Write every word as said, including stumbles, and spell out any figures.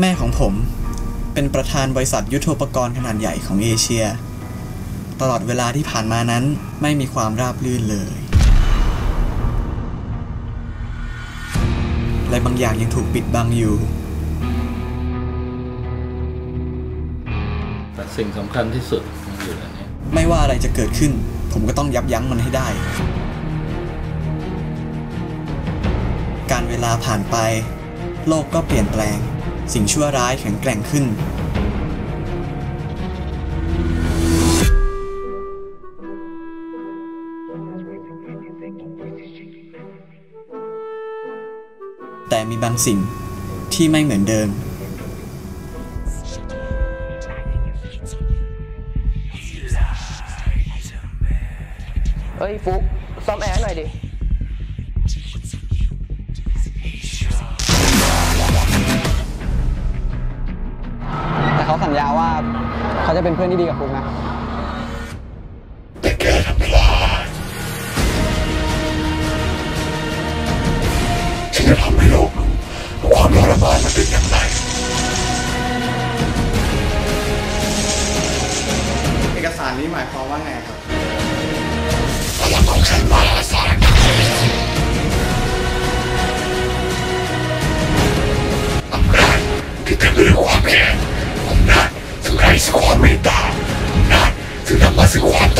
แม่ของผมเป็นประธานบริษัทยุทโธปกรณ์ขนาดใหญ่ของเอเชียตลอดเวลาที่ผ่านมานั้นไม่มีความราบรื่นเลยและบางอย่างยังถูกปิดบังอยู่แต่สิ่งสำคัญที่สุดมันอยู่ในนี้ไม่ว่าอะไรจะเกิดขึ้นผมก็ต้องยับยั้งมันให้ได้การเวลาผ่านไปโลกก็เปลี่ยนแปลงสิ่งชั่วร้ายแข็งแกร่งขึ้นแต่มีบางสิ่งที่ไม่เหมือนเดิมเฮ้ยฟุกซ่อมแอร์หน่อยดิแต่เขาสัญญาว่าเขาจะเป็นเพื่อนที่ดีกับฟุกนะจะทำให้โลกรู้ความทรมานมันเป็นอย่างไรเอกสารนี้หมายความว่าไงครับพลังของฉันมหาศาลอำนาจที่เต็มไปด้วยความแค้นอำนาจซึ่งไร้ซึ่งความเมตตาอำนาจซึ่งนำมาซึ่งความ